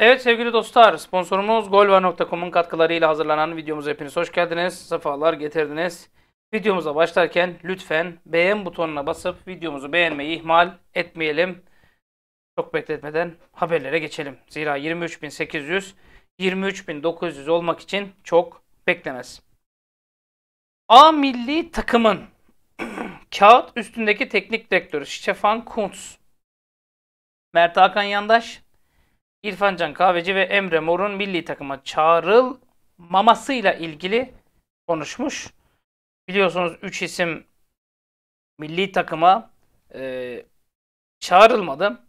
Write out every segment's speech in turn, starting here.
Evet sevgili dostlar, sponsorumuz golvar.com'un katkılarıyla hazırlanan videomuza hepiniz hoş geldiniz. Sefalar getirdiniz. Videomuza başlarken lütfen beğen butonuna basıp videomuzu beğenmeyi ihmal etmeyelim. Çok bekletmeden haberlere geçelim. Zira 23.800, 23.900 olmak için çok beklemez. A milli takımın kağıt üstündeki teknik direktörü Stefan Kuntz, Mert Hakan Yandaş, İrfan Can Kahveci ve Emre Mor'un milli takıma çağrılmamasıyla ilgili konuşmuş. Biliyorsunuz 3 isim milli takıma çağrılmadı.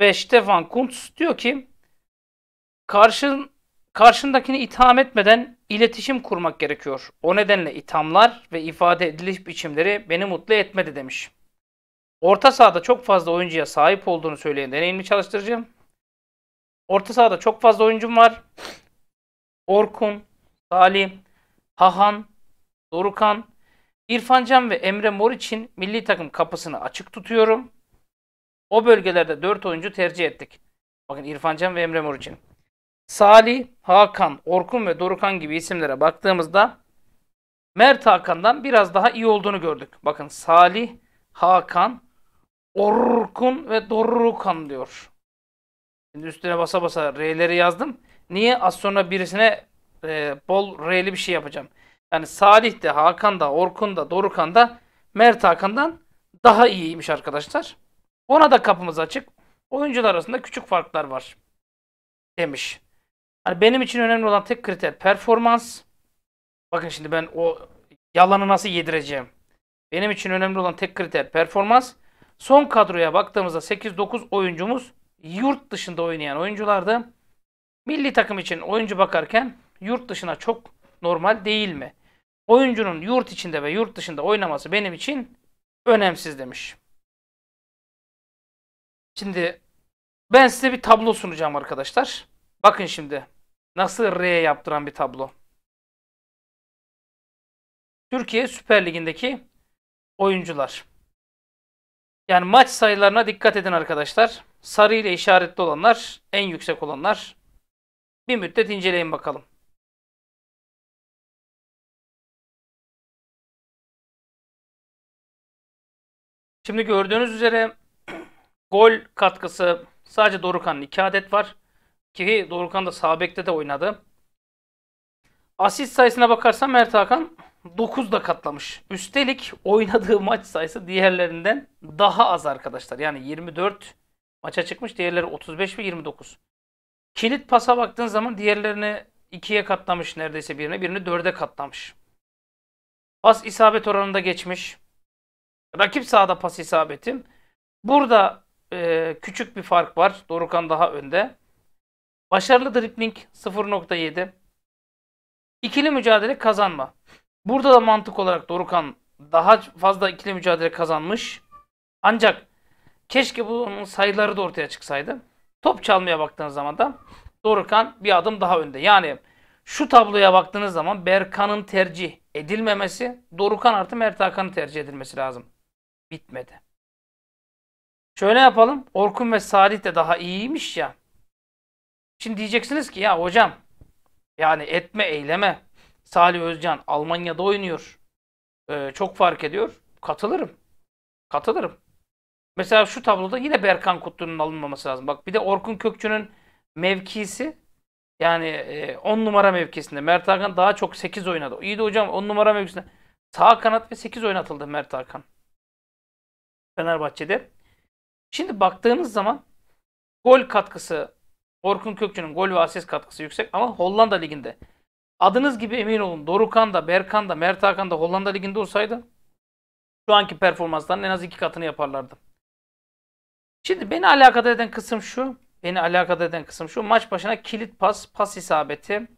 Ve Stefan Kuntz diyor ki karşındakini itham etmeden iletişim kurmak gerekiyor. O nedenle ithamlar ve ifade ediliş biçimleri beni mutlu etmedi demiş. Orta sahada çok fazla oyuncuya sahip olduğunu söyleyen deneyimli çalıştırıcı. Orta sahada çok fazla oyuncum var. Orkun, Salih, Hakan, Dorukan, İrfan Can ve Emre Mor için milli takım kapısını açık tutuyorum. O bölgelerde 4 oyuncu tercih ettik. Bakın İrfan Can ve Emre Mor için. Salih, Hakan, Orkun ve Dorukan gibi isimlere baktığımızda Mert Hakan'dan biraz daha iyi olduğunu gördük. Bakın Salih, Hakan, Orkun ve Dorukan diyor. Şimdi üstüne basa basa R'leri yazdım. Niye? Az sonra birisine bol R'li bir şey yapacağım. Yani Salih de, Hakan da, Orkun da, Dorukan da Mert Hakan'dan daha iyiymiş arkadaşlar. Ona da kapımız açık. Oyuncular arasında küçük farklar var demiş. Yani benim için önemli olan tek kriter performans. Bakın şimdi ben o yalanı nasıl yedireceğim. Benim için önemli olan tek kriter performans. Son kadroya baktığımızda 8-9 oyuncumuz yurt dışında oynayan oyunculardı. Milli takım için oyuncu bakarken yurt dışına çok normal değil mi? Oyuncunun yurt içinde ve yurt dışında oynaması benim için önemsiz demiş. Şimdi ben size bir tablo sunacağım arkadaşlar. Bakın şimdi nasıl R yaptıran bir tablo. Türkiye Süper Ligi'ndeki oyuncular. Yani maç sayılarına dikkat edin arkadaşlar. Sarı ile işaretli olanlar, en yüksek olanlar. Bir müddet inceleyin bakalım. Şimdi gördüğünüz üzere gol katkısı sadece Dorukan'ın 2 adet var. Ki Dorukan da sağ bekte de oynadı. Asist sayısına bakarsan Mert Hakan 9'da katlamış. Üstelik oynadığı maç sayısı diğerlerinden daha az arkadaşlar. Yani 24 maça çıkmış. Diğerleri 35 ve 29. Kilit pasa baktığın zaman diğerlerini 2'ye katlamış neredeyse birine. Birini 4'e katlamış. Pas isabet oranında geçmiş. Rakip sahada pas isabeti. Burada küçük bir fark var. Dorukan daha önde. Başarılı dribling 0.7. İkili mücadele kazanma. Burada da mantık olarak Dorukan daha fazla ikili mücadele kazanmış. Ancak keşke bunun sayıları da ortaya çıksaydı. Top çalmaya baktığınız zaman da Dorukan bir adım daha önde. Yani şu tabloya baktığınız zaman Berkan'ın tercih edilmemesi, Dorukan artı Mert Hakan'ın tercih edilmesi lazım. Bitmedi. Şöyle yapalım. Orkun ve Salih de daha iyiymiş ya. Şimdi diyeceksiniz ki ya hocam yani etme eyleme. Salih Özcan Almanya'da oynuyor. Çok fark ediyor. Katılırım. Katılırım. Mesela şu tabloda yine Berkan Kutlu'nun alınmaması lazım. Bak bir de Orkun Kökçü'nün mevkisi yani 10 numara mevkisinde. Mert Hakan daha çok 8 oynadı. İyi de hocam 10 numara mevkisinde. Sağ kanat ve 8 oynatıldı Mert Hakan. Fenerbahçe'de. Şimdi baktığınız zaman gol katkısı, Orkun Kökçü'nün gol ve asist katkısı yüksek ama Hollanda Ligi'nde. Adınız gibi emin olun Dorukan da, Berkan da, Mert Hakan da Hollanda Ligi'nde olsaydı şu anki performansların en az 2 katını yaparlardı. Şimdi beni alakadar eden kısım şu. Beni alakadar eden kısım şu. Maç başına kilit pas, pas isabeti.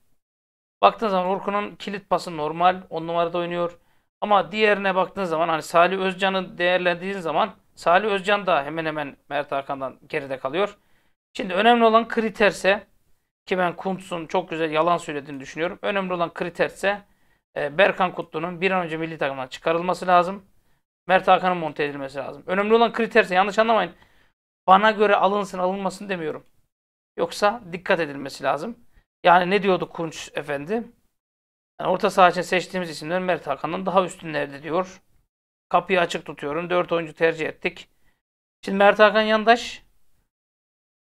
Baktığınız zaman Orkun'un kilit pası normal. 10 numarada oynuyor. Ama diğerine baktığınız zaman hani Salih Özcan'ı değerlendirdiğin zaman Salih Özcan da hemen hemen Mert Hakan'dan geride kalıyor. Şimdi önemli olan kriterse ki ben Kuntz'un çok güzel yalan söylediğini düşünüyorum. Önemli olan kriterse Berkan Kutlu'nun bir an önce milli takımdan çıkarılması lazım. Mert Hakan'ın monte edilmesi lazım. Önemli olan kriterse yanlış anlamayın. Bana göre alınsın alınmasın demiyorum. Yoksa dikkat edilmesi lazım. Yani ne diyordu Kuntz efendi? Yani orta saha için seçtiğimiz isimler Mert Hakan'dan daha üstünlerdi diyor. Kapıyı açık tutuyorum. 4 oyuncu tercih ettik. Şimdi Mert Hakan Yandaş,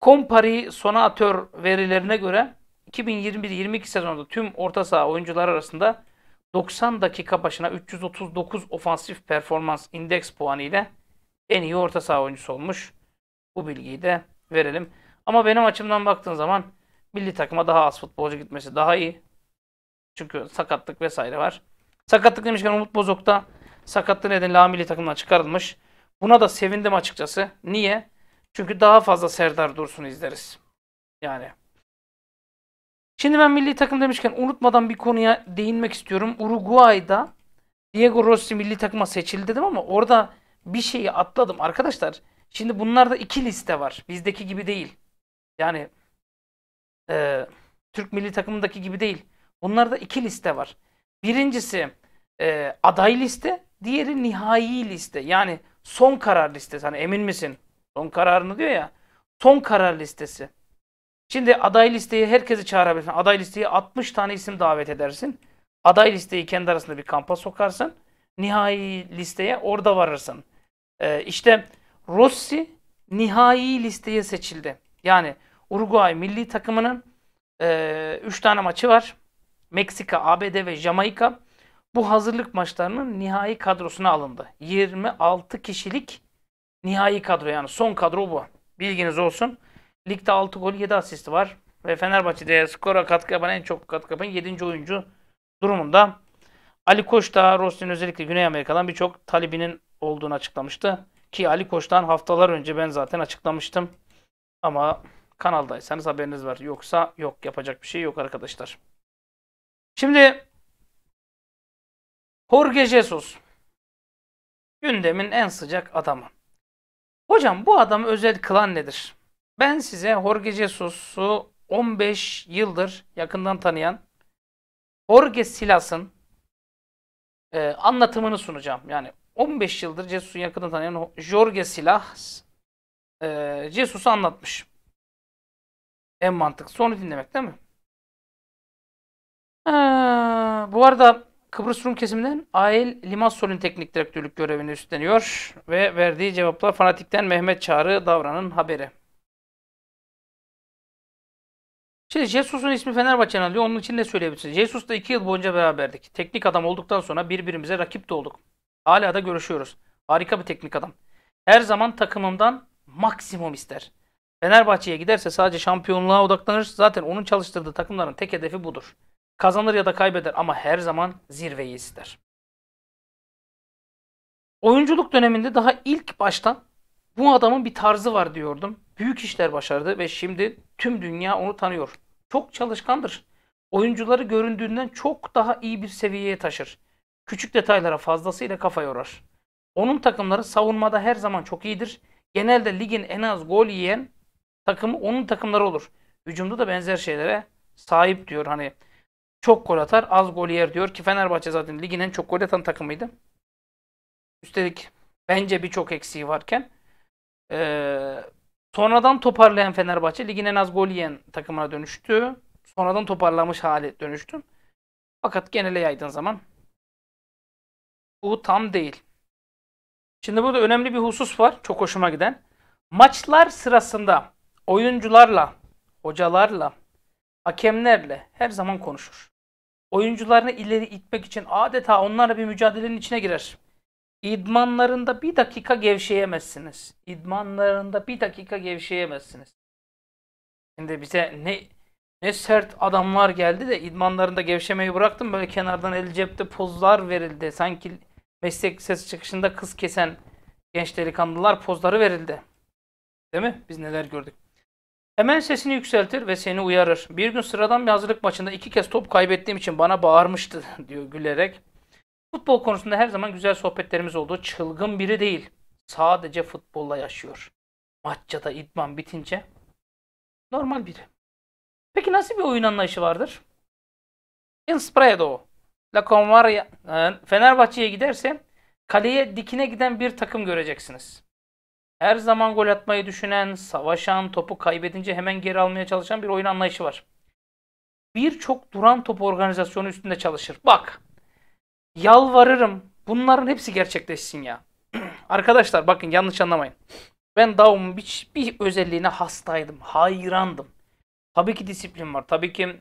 Kompari Sonatör verilerine göre 2021-22 sezonunda tüm orta saha oyuncuları arasında 90 dakika başına 339 ofansif performans indeks puanı ile en iyi orta saha oyuncusu olmuş. Bu bilgiyi de verelim. Ama benim açımdan baktığın zaman milli takıma daha az futbolcu gitmesi daha iyi. Çünkü sakatlık vesaire var. Sakatlık demişken Umut Bozok da sakatlığı nedeniyle milli takımdan çıkarılmış. Buna da sevindim açıkçası. Niye? Çünkü daha fazla Serdar Dursun'u izleriz. Yani. Şimdi ben milli takım demişken unutmadan bir konuya değinmek istiyorum. Uruguay'da Diego Rossi milli takıma seçildi dedim ama orada bir şeyi atladım arkadaşlar. Şimdi bunlarda iki liste var. Bizdeki gibi değil. Yani Türk milli takımındaki gibi değil. Bunlarda iki liste var. Birincisi aday liste. Diğeri nihai liste. Yani son karar listesi. Hani emin misin? Son kararını diyor ya. Son karar listesi. Şimdi aday listeyi herkesi çağırabilirsin. Aday listeyi 60 tane isim davet edersin. Aday listeyi kendi arasında bir kampa sokarsın. Nihai listeye orada varırsın. İşte Rossi nihai listeye seçildi. Yani Uruguay milli takımının 3 tane maçı var. Meksika, ABD ve Jamaika. Bu hazırlık maçlarının nihai kadrosuna alındı. 26 kişilik nihai kadro, yani son kadro bu. Bilginiz olsun. Ligde 6 gol 7 asisti var. Ve Fenerbahçe'de skora katkı yapan, en çok katkı yapan 7. oyuncu durumunda. Ali Koç da Rossi'nin özellikle Güney Amerika'dan birçok talibinin olduğunu açıklamıştı. Ki Ali Koç'tan haftalar önce ben zaten açıklamıştım. Ama kanaldaysanız haberiniz var. Yoksa yok, yapacak bir şey yok arkadaşlar. Şimdi Jorge Jesus. Gündemin en sıcak adamı. Hocam bu adamı özel kılan nedir? Ben size Jorge Jesus'u 15 yıldır yakından tanıyan Jorge Silas'ın anlatımını sunacağım. Yani 15 yıldır Jesus'u yakından tanıyan Jorge Silas Jesus'u anlatmış. En mantıklısı onu dinlemek değil mi? Bu arada Kıbrıs Rum kesiminden Ail Limassol'ün teknik direktörlük görevini üstleniyor ve verdiği cevaplar fanatikten Mehmet Çağrı Davran'ın haberi. Şimdi Jesus'un ismi Fenerbahçe'nin alıyor. Onun için ne söyleyebilirsiniz? Jesus'la 2 yıl boyunca beraberdik. Teknik adam olduktan sonra birbirimize rakip de olduk. Hala da görüşüyoruz. Harika bir teknik adam. Her zaman takımımdan maksimum ister. Fenerbahçe'ye giderse sadece şampiyonluğa odaklanır. Zaten onun çalıştırdığı takımların tek hedefi budur. Kazanır ya da kaybeder ama her zaman zirveyi ister. Oyunculuk döneminde daha ilk baştan bu adamın bir tarzı var diyordum. Büyük işler başardı ve şimdi tüm dünya onu tanıyor. Çok çalışkandır. Oyuncuları göründüğünden çok daha iyi bir seviyeye taşır. Küçük detaylara fazlasıyla kafa yorar. Onun takımları savunmada her zaman çok iyidir. Genelde ligin en az gol yiyen takımı onun takımları olur. Hücumda da benzer şeylere sahip diyor. Hani çok gol atar, az gol yer diyor ki Fenerbahçe zaten ligin en çok gol atan takımıydı. Üstelik bence birçok eksiği varken sonradan toparlayan Fenerbahçe ligin en az gol yiyen takımına dönüştü. Sonradan toparlamış hale dönüştü. Fakat genele yaydığın zaman bu tam değil. Şimdi burada önemli bir husus var. Çok hoşuma giden. Maçlar sırasında oyuncularla, hocalarla, hakemlerle her zaman konuşur. Oyuncularını ileri itmek için adeta onlarla bir mücadelenin içine girer. İdmanlarında bir dakika gevşeyemezsiniz. İdmanlarında bir dakika gevşeyemezsiniz. Şimdi bize ne sert adamlar geldi de idmanlarında gevşemeyi bıraktım. Böyle kenardan el cepte pozlar verildi. Sanki meslek ses çıkışında kız kesen genç delikanlılar pozları verildi. Değil mi? Biz neler gördük. Hemen sesini yükseltir ve seni uyarır. Bir gün sıradan bir hazırlık maçında 2 kez top kaybettiğim için bana bağırmıştı diyor gülerek. Futbol konusunda her zaman güzel sohbetlerimiz oldu. Çılgın biri değil. Sadece futbolla yaşıyor. Maçta da idman bitince normal biri. Peki nasıl bir oyun anlayışı vardır? Inspredo. La Convaria. Fenerbahçe'ye giderse kaleye dikine giden bir takım göreceksiniz. Her zaman gol atmayı düşünen, savaşan, topu kaybedince hemen geri almaya çalışan bir oyun anlayışı var. Birçok duran top organizasyonu üstünde çalışır. Bak, yalvarırım bunların hepsi gerçekleşsin ya. Arkadaşlar bakın, yanlış anlamayın. Ben Daum'un bir özelliğine hastaydım, hayrandım. Tabii ki disiplin var, tabii ki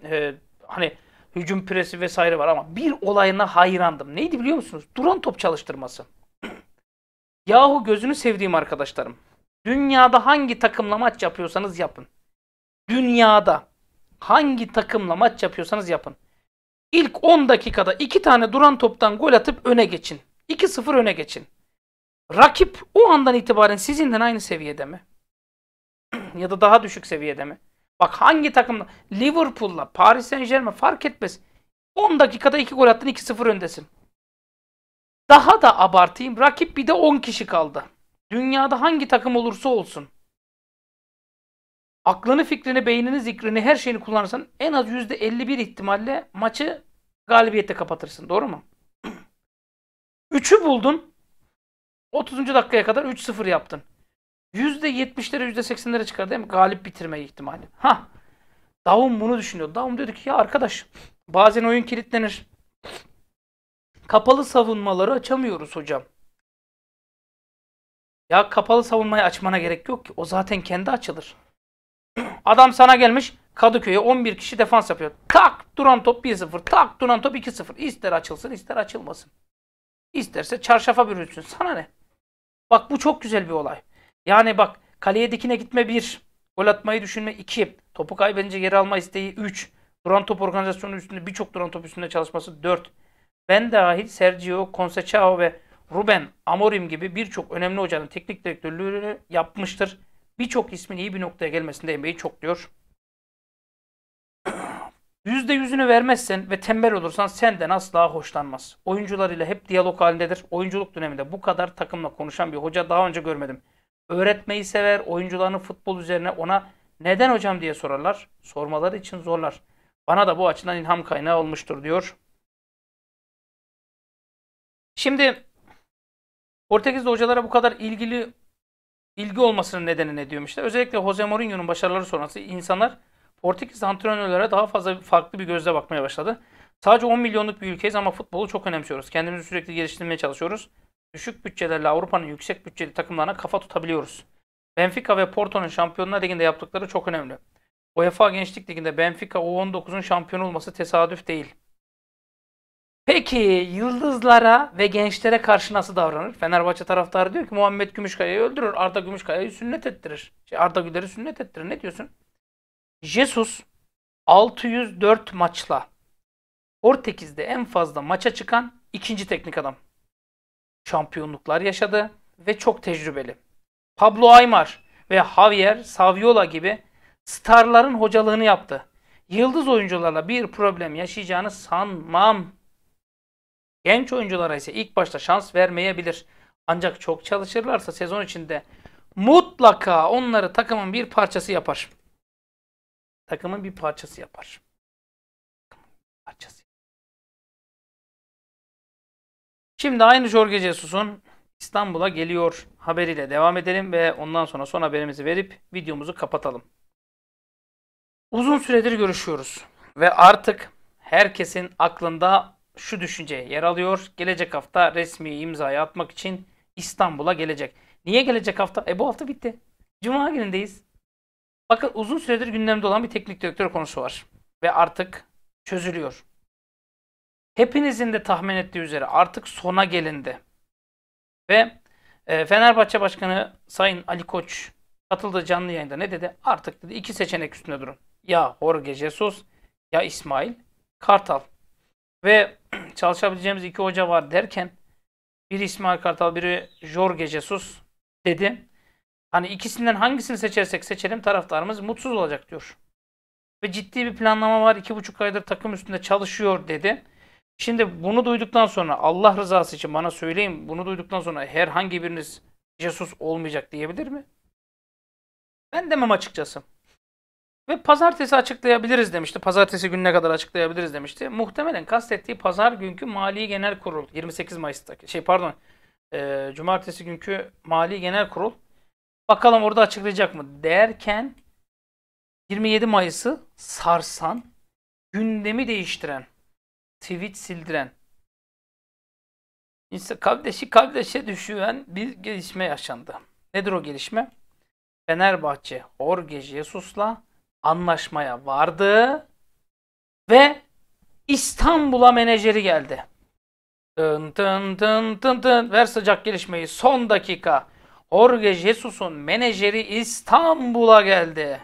hani hücum presi vesaire var ama bir olayına hayrandım. Neydi biliyor musunuz? Duran top çalıştırması. Yahu gözünü sevdiğim arkadaşlarım. Dünyada hangi takımla maç yapıyorsanız yapın. Dünyada hangi takımla maç yapıyorsanız yapın. İlk 10 dakikada 2 tane duran toptan gol atıp öne geçin. 2-0 öne geçin. Rakip o andan itibaren sizinden aynı seviyede mi? Ya da daha düşük seviyede mi? Bak hangi takımla? Liverpool'la, Paris Saint-Germain fark etmez. 10 dakikada 2 gol attın, 2-0 öndesin. Daha da abartayım. Rakip bir de 10 kişi kaldı. Dünyada hangi takım olursa olsun. Aklını, fikrini, beynini, zikrini, her şeyini kullanırsan en az %51 ihtimalle maçı galibiyette kapatırsın. Doğru mu? 3'ü buldun. 30. dakikaya kadar 3-0 yaptın. %70'lere, %80'lere çıkar değil mi? Galip bitirme ihtimali. Hah. Daum bunu düşünüyor. Daum diyordu ki ya arkadaş, bazen oyun kilitlenir. Kapalı savunmaları açamıyoruz hocam. Ya kapalı savunmayı açmana gerek yok ki. O zaten kendi açılır. Adam sana gelmiş, Kadıköy'e 11 kişi defans yapıyor. Tak duran top 1-0. Tak duran top 2-0. İster açılsın, ister açılmasın. İsterse çarşafa bürünsün. Sana ne? Bak bu çok güzel bir olay. Yani bak, kaleye dikine gitme 1. Gol atmayı düşünme 2. Topu kaybedince geri alma isteği 3. Duran top organizasyonu üstünde, birçok duran top üstünde çalışması 4. Ben dahil Sergio, Conceicao ve Ruben Amorim gibi birçok önemli hocanın teknik direktörlüğünü yapmıştır. Birçok ismin iyi bir noktaya gelmesinde emeği çok diyor. %100'ünü vermezsen ve tembel olursan senden asla hoşlanmaz. Oyuncularıyla hep diyalog halindedir. Oyunculuk döneminde bu kadar takımla konuşan bir hoca daha önce görmedim. Öğretmeyi sever, oyuncularını futbol üzerine ona neden hocam diye sorarlar. Sormaları için zorlar. Bana da bu açıdan ilham kaynağı olmuştur diyor. Şimdi Portekizli hocalara bu kadar ilgi olmasının nedeni ne diyormuşlar? Özellikle Jose Mourinho'nun başarıları sonrası insanlar Portekizli antrenörlere daha fazla farklı bir gözle bakmaya başladı. Sadece 10 milyonluk bir ülkeyiz ama futbolu çok önemsiyoruz. Kendimizi sürekli geliştirmeye çalışıyoruz. Düşük bütçelerle Avrupa'nın yüksek bütçeli takımlarına kafa tutabiliyoruz. Benfica ve Porto'nun Şampiyonlar Ligi'nde yaptıkları çok önemli. UEFA Gençlik Ligi'nde Benfica U19'un şampiyon olması tesadüf değil. Peki yıldızlara ve gençlere karşı nasıl davranır? Fenerbahçe taraftarı diyor ki Muhammed Gümüşkaya'yı öldürür, Arda Gümüşkaya'yı sünnet ettirir. Arda Güler'i sünnet ettirir. Ne diyorsun? Jesus 604 maçla Portekiz'de en fazla maça çıkan ikinci teknik adam. Şampiyonluklar yaşadı ve çok tecrübeli. Pablo Aymar ve Javier Saviola gibi starların hocalığını yaptı. Yıldız oyuncularla bir problem yaşayacağını sanmam. Genç oyunculara ise ilk başta şans vermeyebilir. Ancak çok çalışırlarsa sezon içinde mutlaka onları takımın bir parçası yapar. Takımın bir parçası yapar. Şimdi aynı Jorge Jesus'un İstanbul'a geliyor haberiyle devam edelim ve ondan sonra son haberimizi verip videomuzu kapatalım. Uzun süredir görüşüyoruz ve artık herkesin aklında şu düşünce yer alıyor. Gelecek hafta resmi imzayı atmak için İstanbul'a gelecek. Niye gelecek hafta? Bu hafta bitti. Cuma günündeyiz. Bakın uzun süredir gündemde olan bir teknik direktör konusu var. Ve artık çözülüyor. Hepinizin de tahmin ettiği üzere artık sona gelindi. Ve Fenerbahçe Başkanı Sayın Ali Koç katıldığı canlı yayında ne dedi? Artık dedi 2 seçenek üstünde durun. Ya Jorge Jesus ya İsmail Kartal. Ve çalışabileceğimiz 2 hoca var derken biri İsmail Kartal, biri Jorge Jesus dedi. Hani ikisinden hangisini seçersek seçelim taraftarımız mutsuz olacak diyor. Ve ciddi bir planlama var. 2,5 aydır takım üstünde çalışıyor dedi. Şimdi bunu duyduktan sonra Allah rızası için bana söyleyin. Bunu duyduktan sonra herhangi biriniz Jesus olmayacak diyebilir mi? Ben demem açıkçası. Ve pazartesi açıklayabiliriz demişti. Pazartesi gününe kadar açıklayabiliriz demişti. Muhtemelen kastettiği pazar günkü Mali Genel Kurul. 28 Mayıs'taki cumartesi günkü Mali Genel Kurul Bakalım orada açıklayacak mı? Derken 27 Mayıs'ı sarsan, gündemi değiştiren, tweet sildiren, İnsan kardeşi kardeşe düşüren bir gelişme yaşandı. Nedir o gelişme? Fenerbahçe Jorge Jesus'la anlaşmaya vardı ve İstanbul'a menajeri geldi. Tın tın tın tın tın. Ver sıcak gelişmeyi. Son dakika. Jorge Jesus'un menajeri İstanbul'a geldi.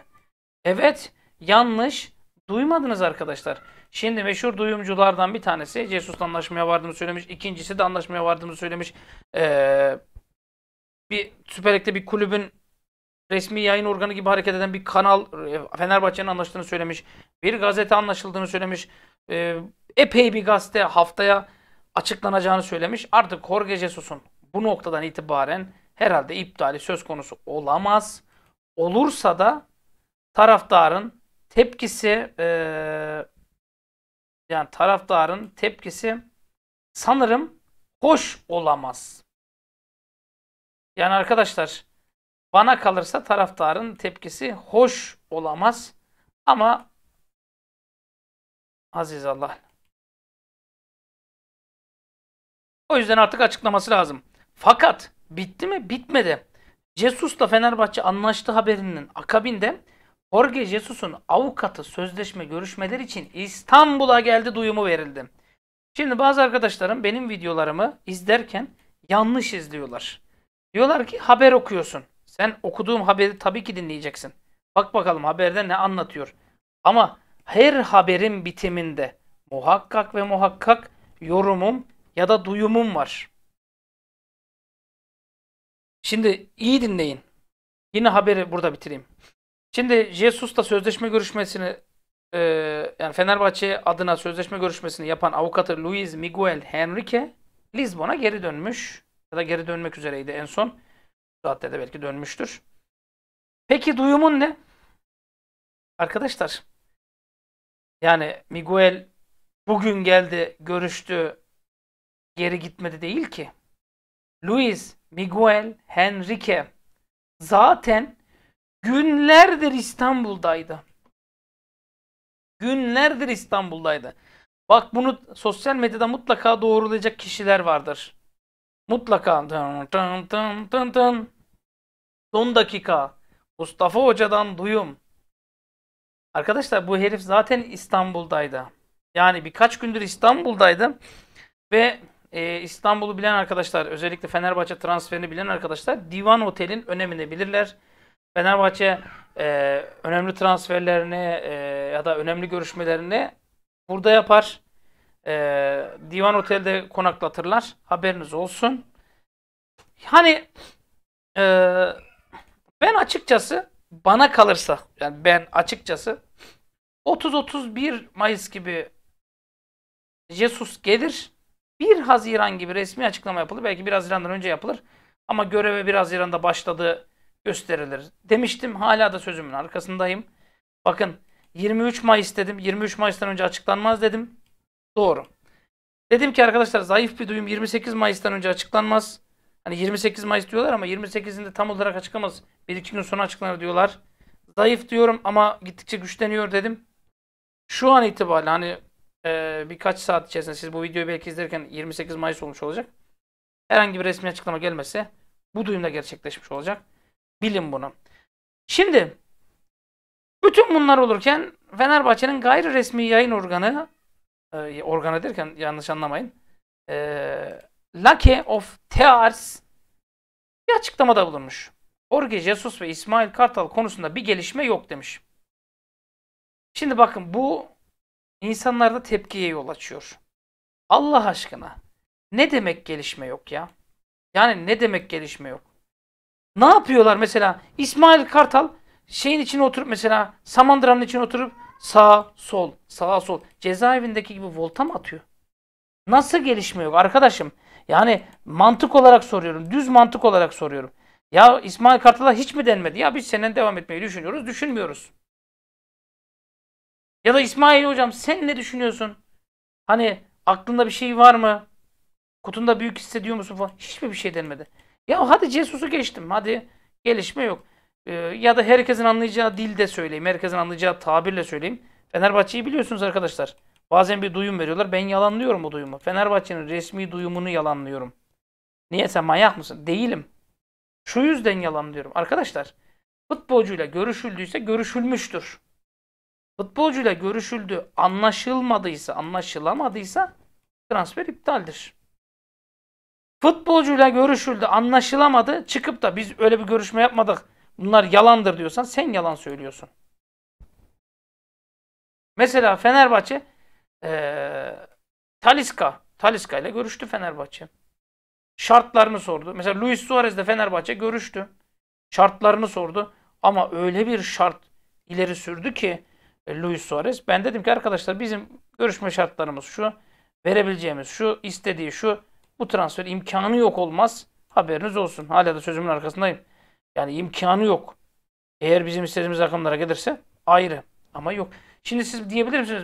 Evet, yanlış duymadınız arkadaşlar. Şimdi meşhur duyumculardan bir tanesi Jesus'la anlaşmaya vardığını söylemiş. İkincisi de anlaşmaya vardığını söylemiş. Bir Süper Lig'de bir kulübün resmi yayın organı gibi hareket eden bir kanal Fenerbahçe'nin anlaştığını söylemiş. Bir gazete anlaşıldığını söylemiş. Epey bir gazete haftaya açıklanacağını söylemiş. Artık Jorge Jesus'un bu noktadan itibaren herhalde iptali söz konusu olamaz. Olursa da taraftarın tepkisi yani taraftarın tepkisi sanırım hoş olamaz. Yani arkadaşlar bana kalırsa taraftarın tepkisi hoş olamaz ama aziz Allah. O yüzden artık açıklaması lazım. Fakat bitti mi? Bitmedi. Jesus'la Fenerbahçe anlaştığı haberinin akabinde Jorge Jesus'un avukatı sözleşme görüşmeleri için İstanbul'a geldi duyumu verildi. Şimdi bazı arkadaşlarım benim videolarımı izlerken yanlış izliyorlar. Diyorlar ki haber okuyorsun. Sen okuduğum haberi tabii ki dinleyeceksin. Bak bakalım haberde ne anlatıyor. Ama her haberin bitiminde muhakkak ve muhakkak yorumum ya da duyumum var. Şimdi iyi dinleyin. Yine haberi burada bitireyim. Şimdi Jesus'la sözleşme görüşmesini yani Fenerbahçe adına sözleşme görüşmesini yapan avukatı Luis Miguel Henrique Lizbon'a geri dönmüş. Ya da geri dönmek üzereydi en son. Hatta da belki dönmüştür. Peki duyumun ne? Arkadaşlar yani Miguel bugün geldi, görüştü, geri gitmedi değil ki. Luis Miguel Henrique zaten günlerdir İstanbul'daydı. Günlerdir İstanbul'daydı. Bak bunu sosyal medyada mutlaka doğrulayacak kişiler vardır. Mutlaka son dakika Mustafa Hoca'dan duyum. Arkadaşlar bu herif zaten İstanbul'daydı. Yani birkaç gündür İstanbul'daydı ve İstanbul'u bilen arkadaşlar, özellikle Fenerbahçe transferini bilen arkadaşlar Divan Otel'in önemini bilirler. Fenerbahçe önemli transferlerini ya da önemli görüşmelerini burada yapar. Divan Otel'de konaklatırlar. Haberiniz olsun. Hani ben açıkçası bana kalırsa yani ben açıkçası 30-31 Mayıs gibi Jesus gelir. 1 Haziran gibi resmi açıklama yapılır. Belki 1 Haziran'dan önce yapılır. Ama göreve 1 Haziran'da başladığı gösterilir. Demiştim. Hala da sözümün arkasındayım. Bakın 23 Mayıs dedim. 23 Mayıs'tan önce açıklanmaz dedim. Doğru. Dedim ki arkadaşlar zayıf bir duyum 28 Mayıs'tan önce açıklanmaz. Hani 28 Mayıs diyorlar ama 28'inde tam olarak açıklamaz. 1-2 gün sonra açıklanır diyorlar. Zayıf diyorum ama gittikçe güçleniyor dedim. Şu an itibariyle hani birkaç saat içerisinde siz bu videoyu belki izlerken 28 Mayıs olmuş olacak. Herhangi bir resmi açıklama gelmese bu duyum da gerçekleşmiş olacak. Bilin bunu. Şimdi bütün bunlar olurken Fenerbahçe'nin gayri resmi yayın organı derken yanlış anlamayın. Lucky of Tears bir açıklamada bulunmuş. Jorge Jesus ve İsmail Kartal konusunda bir gelişme yok demiş. Şimdi bakın bu insanlarda tepkiye yol açıyor. Allah aşkına ne demek gelişme yok ya? Yani ne demek gelişme yok? Ne yapıyorlar mesela? İsmail Kartal şeyin içine oturup mesela Samandıra'nın içine oturup sağ sol sağ sol cezaevindeki gibi volta mı atıyor? Nasıl gelişme yok arkadaşım? Yani mantık olarak soruyorum. Düz mantık olarak soruyorum. Ya İsmail Kartal'a hiç mi denmedi? Ya biz seninle devam etmeyi düşünüyoruz. Düşünmüyoruz. Ya da İsmail hocam sen ne düşünüyorsun? Hani aklında bir şey var mı? Kutunda büyük hissediyor musun falan? Hiçbir şey denmedi. Ya hadi Jesus'u geçtim. Hadi gelişme yok. Ya da herkesin anlayacağı dilde söyleyeyim. Herkesin anlayacağı tabirle söyleyeyim. Fenerbahçe'yi biliyorsunuz arkadaşlar. Bazen bir duyum veriyorlar. Ben yalanlıyorum bu duyumu. Fenerbahçe'nin resmi duyumunu yalanlıyorum. Niye, sen manyak mısın? Değilim. Şu yüzden yalanlıyorum. Arkadaşlar, futbolcuyla görüşüldüyse görüşülmüştür. Futbolcuyla görüşüldü, anlaşılmadıysa, anlaşılamadıysa transfer iptaldir. Futbolcuyla görüşüldü, anlaşılamadı, çıkıp da biz öyle bir görüşme yapmadık, bunlar yalandır diyorsan sen yalan söylüyorsun. Mesela Fenerbahçe Talisca ile görüştü Fenerbahçe. Şartlarını sordu. Mesela Luis Suarez de Fenerbahçe görüştü. Şartlarını sordu. Ama öyle bir şart ileri sürdü ki Luis Suarez. Ben dedim ki arkadaşlar, bizim görüşme şartlarımız şu. Verebileceğimiz şu. İstediği şu. Bu transfer imkanı yok, olmaz. Haberiniz olsun. Hala da sözümün arkasındayım. Yani imkanı yok. Eğer bizim istediğimiz rakamlara gelirse ayrı. Ama yok. Şimdi siz diyebilir misiniz?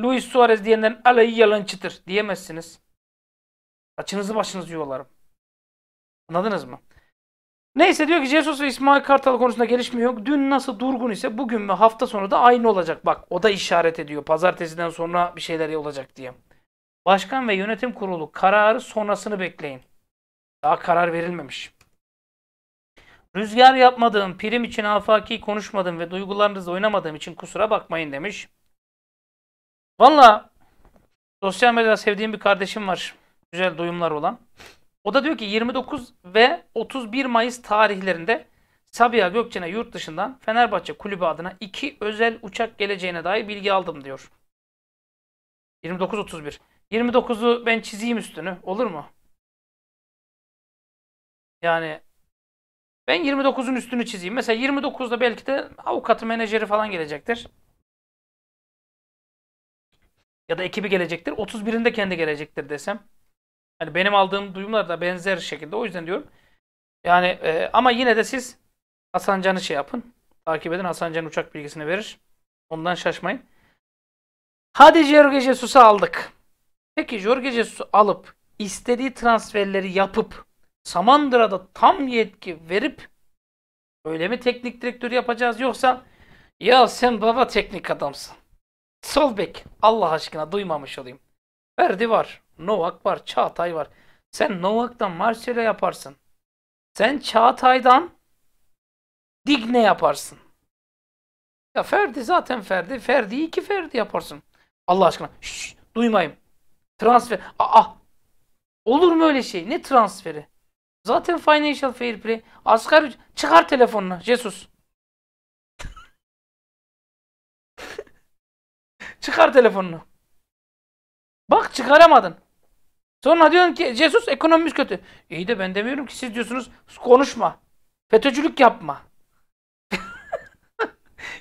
Luis Suarez diyenden alayı yalancıdır diyemezsiniz. Açınızı başınızı yuvalarım. Anladınız mı? Neyse, diyor ki Jesus ve İsmail Kartal konusunda gelişme yok. Dün nasıl durgun ise bugün ve hafta sonu da aynı olacak. Bak, o da işaret ediyor. Pazartesiden sonra bir şeyler olacak diye. Başkan ve yönetim kurulu kararı sonrasını bekleyin. Daha karar verilmemiş. Rüzgar yapmadığım, prim için afaki konuşmadığım ve duygularınızla oynamadığım için kusura bakmayın demiş. Valla sosyal medyada sevdiğim bir kardeşim var. Güzel duyumlar olan. O da diyor ki 29 ve 31 Mayıs tarihlerinde Sabiha Gökçen'e yurt dışından Fenerbahçe kulübü adına 2 özel uçak geleceğine dair bilgi aldım diyor. 29-31. 29'u ben çizeyim üstünü. Olur mu? Yani ben 29'un üstünü çizeyim. Mesela 29'da belki de avukatı, menajeri falan gelecektir. Ya da ekibi gelecektir. 31'inde kendi gelecektir desem. Yani benim aldığım duyumlar da benzer şekilde. O yüzden diyorum. Yani ama yine de siz Hasan Can'ı şey yapın. Takip edin. Hasan Can uçak bilgisini verir. Ondan şaşmayın. Hadi Jorge Jesus'u aldık. Peki Jorge Jesus'u alıp istediği transferleri yapıp Samandıra'da tam yetki verip öyle mi teknik direktör yapacağız, yoksa ya sen baba teknik adamsın. Sol bek. Allah aşkına duymamış olayım. Ferdi var. Novak var. Çağatay var. Sen Novak'tan Marsella yaparsın. Sen Çağatay'dan Digne yaparsın. Ya Ferdi zaten Ferdi. Ferdi'yi 2 Ferdi yaparsın. Allah aşkına. Şşş, duymayayım. Transfer. Aa. Olur mu öyle şey? Ne transferi? Zaten financial fair play. Asgari çıkar telefonunu. Jesus. Çıkar telefonunu. Bak, çıkaramadın. Sonra diyorsun ki Jesus ekonomimiz kötü. İyi de ben demiyorum ki, siz diyorsunuz konuşma. FETÖ'cülük yapma.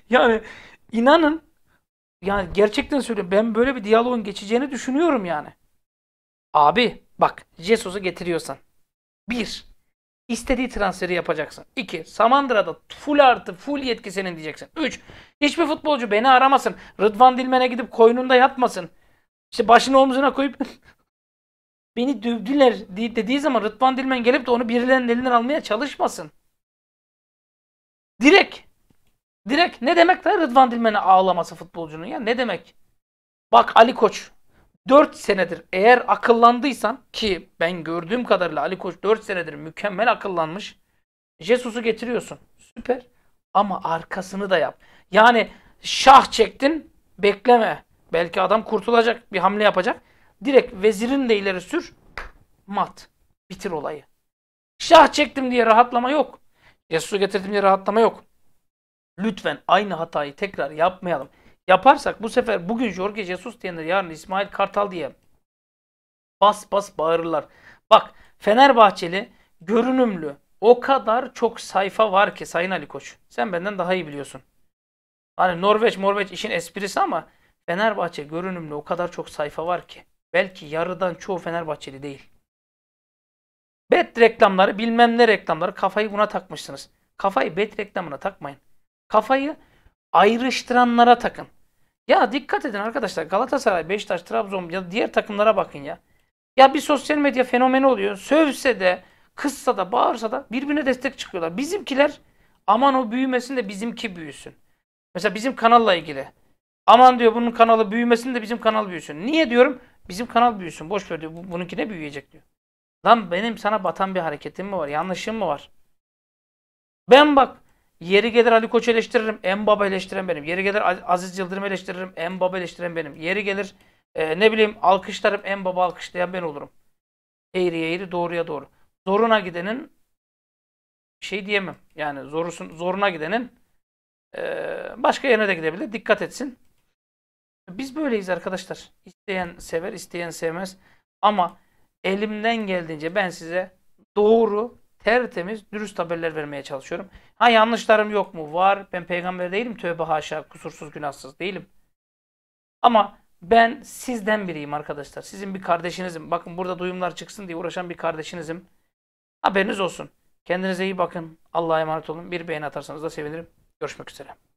Yani inanın, yani gerçekten söylüyorum, ben böyle bir diyaloğun geçeceğini düşünüyorum yani. Abi bak, Jesus'u getiriyorsan 1. İstediği transferi yapacaksın. 2. Samandıra'da full artı full yetki senin diyeceksin. 3. Hiçbir futbolcu beni aramasın. Rıdvan Dilmen'e gidip koynunda yatmasın. İşte başını omzuna koyup beni dövdüler dediği zaman Rıdvan Dilmen gelip de onu birilerinin elinden almaya çalışmasın. Direkt ne demek lan Rıdvan Dilmen'e ağlaması futbolcunun ya? Ne demek? Bak Ali Koç 4 senedir eğer akıllandıysan, ki ben gördüğüm kadarıyla Ali Koç 4 senedir mükemmel akıllanmış. Jesus'u getiriyorsun. Süper. Ama arkasını da yap. Yani şah çektin, bekleme. Belki adam kurtulacak, bir hamle yapacak. Direkt vezirin de ileri sür. Mat. Bitir olayı. Şah çektim diye rahatlama yok. Jesus'u getirdim diye rahatlama yok. Lütfen aynı hatayı tekrar yapmayalım. Yaparsak bu sefer bugün Jorge Jesus diyenler yarın İsmail Kartal diye bas bas bağırırlar. Bak, Fenerbahçeli görünümlü o kadar çok sayfa var ki Sayın Ali Koç. Sen benden daha iyi biliyorsun. Hani Norveç işin esprisi ama Fenerbahçe görünümlü o kadar çok sayfa var ki. Belki yarıdan çoğu Fenerbahçeli değil. Bet reklamları, bilmem ne reklamları, kafayı buna takmışsınız. Kafayı bet reklamına takmayın. Kafayı ayrıştıranlara takın. Ya dikkat edin arkadaşlar. Galatasaray, Beşiktaş, Trabzon ya diğer takımlara bakın ya. Ya bir sosyal medya fenomeni oluyor. Sövse de kızsa da bağırsa da birbirine destek çıkıyorlar. Bizimkiler aman o büyümesin de bizimki büyüsün. Mesela bizim kanalla ilgili. Aman diyor bunun kanalı büyümesin de bizim kanal büyüsün. Niye diyorum? Bizim kanal büyüsün. Boş ver diyor. Bununki ne büyüyecek diyor. Lan benim sana batan bir hareketim mi var? Yanlışım mı var? Ben bak yeri gelir Ali Koç eleştiririm. Mbappe eleştiren benim. Yeri gelir Aziz Yıldırım eleştiririm. Mbappe eleştiren benim. Yeri gelir ne bileyim alkışlarım. Mbappe alkışlayan ben olurum. Eğriye eğri doğruya doğru. Zoruna gidenin şey diyemem. Yani zoruna gidenin başka yerine de gidebilir. Dikkat etsin. Biz böyleyiz arkadaşlar. İsteyen sever, isteyen sevmez. Ama elimden geldiğince ben size doğru, tertemiz, dürüst haberler vermeye çalışıyorum. Ha yanlışlarım yok mu? Var. Ben peygamber değilim. Tövbe haşa. Kusursuz, günahsız değilim. Ama ben sizden biriyim arkadaşlar. Sizin bir kardeşinizim. Bakın burada duyumlar çıksın diye uğraşan bir kardeşinizim. Haberiniz olsun. Kendinize iyi bakın. Allah'a emanet olun. Bir beğeni atarsanız da sevinirim. Görüşmek üzere.